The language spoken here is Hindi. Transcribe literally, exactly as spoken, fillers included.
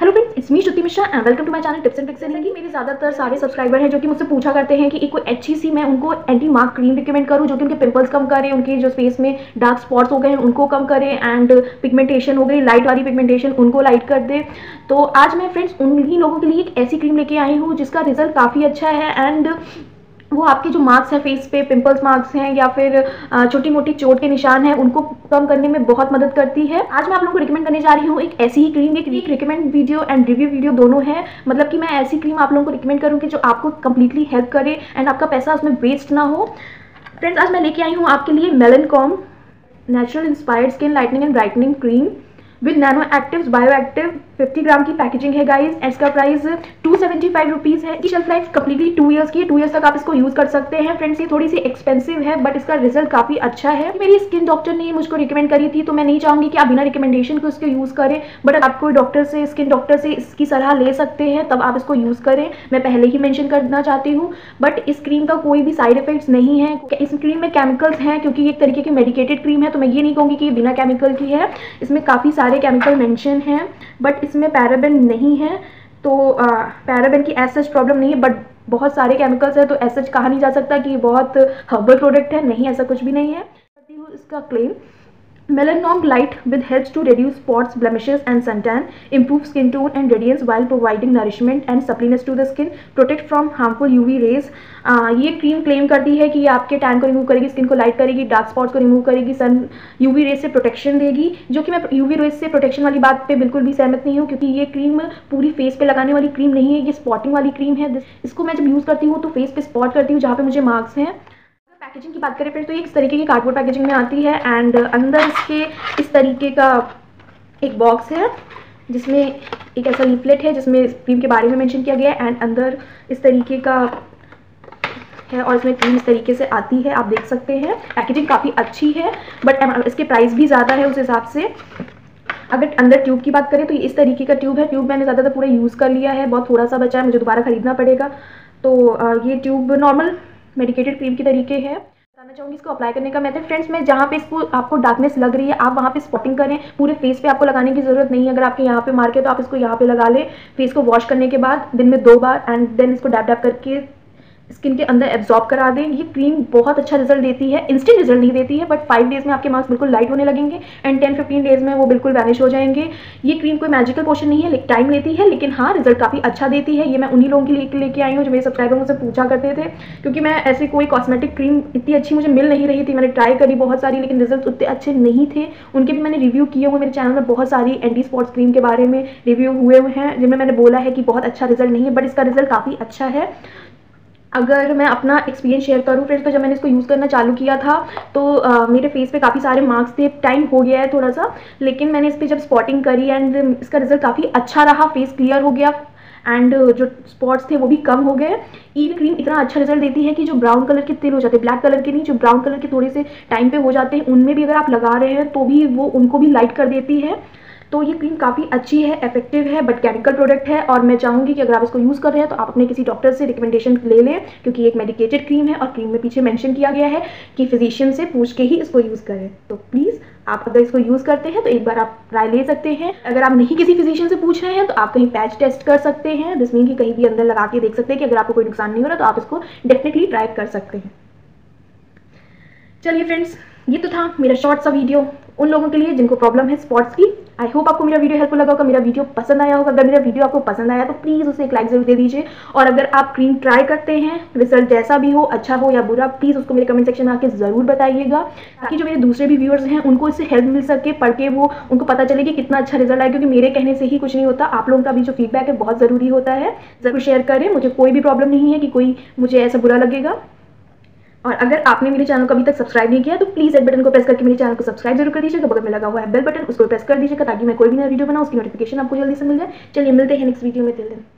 Hello friends, it's me Shruti Mishra and welcome to my channel tips and fixation. की मेरे ज़्यादातर सारे सब्सक्राइबर हैं जो कि मुझसे पूछा करते हैं कि एक कोई अच्छी सी मैं उनको एंटी मार्क क्रीम रिकमेंड करूं जो कि उनके पिंपल्स कम करे, उनके जो फेस में डार्क स्पॉट्स हो गए हैं उनको कम करे, एंड पिगमेंटेशन हो गई लाइट वाली पिगमेंटेशन उनको लाइट कर दे। तो आज मैं फ्रेंड्स उन्हीं लोगों के लिए एक ऐसी क्रीम लेके आई हूँ जिसका रिजल्ट काफ़ी अच्छा है एंड वो आपके जो मार्क्स हैं फेस पे, पिंपल्स मार्क्स हैं या फिर छोटी मोटी चोट के निशान हैं, उनको कम करने में बहुत मदद करती है। आज मैं आप लोगों को रिकमेंड करने जा रही हूँ एक ऐसी ही क्रीम। एक recommend video and review video दोनों है, मतलब कि मैं ऐसी क्रीम आप लोगों को रिकमेंड करूँगी जो आपको कम्प्लीटली हेल्प करे एंड आपका पैसा उसमें वेस्ट ना हो। फ्रेंड्स, आज मैं लेके आई हूँ आपके लिए मेलानोम natural inspired skin lightening and brightening cream with nano actives bio active. Fifty gram की पैकेजिंग है गाइज। इसका price two seventy five rupees है। इसकी shelf life completely two years की है। टू ईयर्स तक आप इसको यूज़ कर सकते हैं। फ्रेंड्स, ये थोड़ी सी एक्सपेंसिव है बट इसका रिजल्ट काफ़ी अच्छा है। मेरी स्किन डॉक्टर ने मुझको रिकमेंड करी थी, तो मैं नहीं चाहूँगी कि आप बिना रिकमेंडेशन के उसको यूज़ करें, बट आप कोई डॉक्टर से, स्किन डॉक्टर से इसकी सलाह ले सकते हैं तब आप इसको यूज़ करें। मैं पहले ही मैंशन करना चाहती हूँ, बट इस क्रीम का कोई भी साइड इफेक्ट्स नहीं है। इस क्रीम में केमिकल्स हैं क्योंकि ये एक तरीके की मेडिकेटेड क्रीम है, तो मैं ये नहीं कहूँगी कि ये बिना केमिकल की है। इसमें काफ़ी सारे केमिकल मैंशन हैं बट इसमें पैराबेन नहीं है, तो पैराबेन की एज सच प्रॉब्लम नहीं है, बट बहुत सारे केमिकल्स हैं तो एज सच कहा नहीं जा सकता कि ये बहुत हर्बल प्रोडक्ट है। नहीं, ऐसा कुछ भी नहीं है। इसका claim मेलानोम ग्लाइट with helps to reduce spots, blemishes and suntan, improve skin tone and radiance while providing nourishment and suppleness to the skin, protect from harmful UV rays. ये क्रीम क्लेम करती है कि ये आपके टैन को रिमूव करेगी, स्किन को लाइट करेगी, डार्क स्पॉट्स को रिमूव करेगी, सन यूवी रेज से प्रोटेक्शन देगी, जो कि मैं यूवी रेज से प्रोटेक्शन वाली बात पे बिल्कुल भी सहमत नहीं हूँ क्योंकि ये क्रीम पूरी फेस पे लगाने वाली क्रीम नहीं है, ये स्पॉटिंग वाली क्रीम है। इसको मैं जब यूज़ करती हूँ तो फेस पे स्पॉट करती हूँ जहाँ पे मुझे मार्क्स हैं। पैकेजिंग की बात करें फ्रेंड्स, तो ये इस तरीके की कार्डबोर्ड पैकेजिंग में आती है एंड अंदर इसके इस तरीके का एक बॉक्स है जिसमें एक ऐसा लीफलेट है जिसमें क्रीम के बारे में मेंशन किया गया है एंड अंदर इस तरीके का है और इसमें क्रीम इस तरीके से आती है, आप देख सकते हैं। पैकेजिंग काफ़ी अच्छी है बट इसके प्राइस भी ज़्यादा है उस हिसाब से। अगर अंदर ट्यूब की बात करें तो ये इस तरीके का ट्यूब है। ट्यूब मैंने ज़्यादातर पूरा यूज़ कर लिया है, बहुत थोड़ा सा बचा है, मुझे दोबारा खरीदना पड़ेगा। तो ये ट्यूब नॉर्मल मेडिकेटेड क्रीम के तरीके है। बताना चाहूँगी इसको अप्लाई करने का मेथड। फ्रेंड्स, मैं जहाँ पे इसको आपको डार्कनेस लग रही है आप वहाँ पे स्पॉटिंग करें, पूरे फेस पे आपको लगाने की ज़रूरत नहीं है। अगर आपके यहाँ पे मार्क है तो आप इसको यहाँ पे लगा लें, फेस को वॉश करने के बाद दिन में दो बार, एंड देन इसको डैप डैप करके स्किन के अंदर एब्जॉर्ब करा दें। ये क्रीम बहुत अच्छा रिजल्ट देती है। इंस्टेंट रिजल्ट नहीं देती है बट फाइव डेज़ में आपके मार्क्स बिल्कुल लाइट होने लगेंगे एंड टेन फिफ्टीन डेज़ में वो बिल्कुल वैनिश हो जाएंगे। ये क्रीम कोई मैजिकल पोशन नहीं है, टाइम लेती है लेकिन हाँ रिजल्ट काफ़ी अच्छा देती है। ये मैं उन्हीं लोगों के लिए लेके आई हूँ जो मेरे सब्सक्राइबर मुझसे पूछा करते थे क्योंकि मैं ऐसी कोई कॉस्मेटिक क्रीम इतनी अच्छी मुझे मिल नहीं रही थी। मैंने ट्राई करी बहुत सारी लेकिन रिजल्ट उतने अच्छे नहीं थे। उनके भी मैंने रिव्यू किए हुए, मेरे चैनल में बहुत सारी एंटी स्पॉट्स क्रीम के बारे में रिव्यू हुए हुए हैं जिनमें मैंने बोला है कि बहुत अच्छा रिजल्ट नहीं है बट इसका रिजल्ट काफ़ी अच्छा है। अगर मैं अपना एक्सपीरियंस शेयर करूं फ्रेंड्स, तो जब मैंने इसको यूज़ करना चालू किया था तो आ, मेरे फेस पे काफ़ी सारे मार्क्स थे, टाइम हो गया है थोड़ा सा, लेकिन मैंने इस पर जब स्पॉटिंग करी एंड इसका रिजल्ट काफ़ी अच्छा रहा। फेस क्लियर हो गया एंड जो स्पॉट्स थे वो भी कम हो गए। ये क्रीम इतना अच्छा रिजल्ट देती है कि जो ब्राउन कलर के तिल हो जाते हैं, ब्लैक कलर के नहीं, जो ब्राउन कलर के थोड़े से टाइम पर हो जाते हैं उनमें भी अगर आप लगा रहे हैं तो भी वो उनको भी लाइट कर देती है। तो ये क्रीम काफ़ी अच्छी है, इफेक्टिव है बट केमिकल प्रोडक्ट है, और मैं चाहूँगी कि अगर आप इसको यूज़ कर रहे हैं तो आप अपने किसी डॉक्टर से रिकमेंडेशन ले लें क्योंकि एक मेडिकेटेड क्रीम है और क्रीम में पीछे मेंशन किया गया है कि फिजिशियन से पूछ के ही इसको यूज़ करें। तो प्लीज़ आप अगर इसको यूज़ करते हैं तो एक बार आप ट्राई ले सकते हैं। अगर आप नहीं किसी फिजिशियन से पूछ रहे हैं तो आप कहीं पैच टेस्ट कर सकते हैं, दिस मीन कि कहीं भी अंदर लगा के देख सकते हैं कि अगर आपको कोई नुकसान नहीं हो रहा तो आप इसको डेफिनेटली ट्राई कर सकते हैं। चलिए फ्रेंड्स, ये तो था मेरा शॉर्ट सा वीडियो उन लोगों के लिए जिनको प्रॉब्लम है स्पॉट्स की। आई होप आपको मेरा वीडियो हेल्पफुल लगा होगा, मेरा वीडियो पसंद आया होगा। अगर मेरा वीडियो आपको पसंद आया तो प्लीज़ उसे एक लाइक जरूर दे दीजिए, और अगर आप क्रीम ट्राई करते हैं रिजल्ट जैसा भी हो, अच्छा हो या बुरा, प्लीज़ उसको मेरे कमेंट सेक्शन में आके ज़रूर बताइएगा ताकि जो मेरे दूसरे भी व्यूअर्स हैं उनको इससे हेल्प मिल सके, पढ़ के वो उनको पता चले कि कितना अच्छा रिजल्ट आया। क्योंकि मेरे कहने से ही कुछ नहीं होता, आप लोगों का भी जो फीडबैक है बहुत ज़रूरी होता है। ज़रूर शेयर करें, मुझे कोई भी प्रॉब्लम नहीं है कि कोई मुझे ऐसा बुरा लगेगा। और अगर आपने मेरे चैनल को अभी तक सब्सक्राइब नहीं किया तो प्लीज़ रेड बटन को प्रेस करके मेरे चैनल को सब्सक्राइब जरूर कर दीजिएगा। बगल में लगा हुआ है बेल बटन, उसको प्रेस कर दीजिएगा ताकि मैं कोई भी नया वीडियो बनाऊँ उसकी नोटिफिकेशन आपको जल्दी से मिल जाए। चलिए मिलते हैं नेक्स्ट वीडियो में, टिल देन।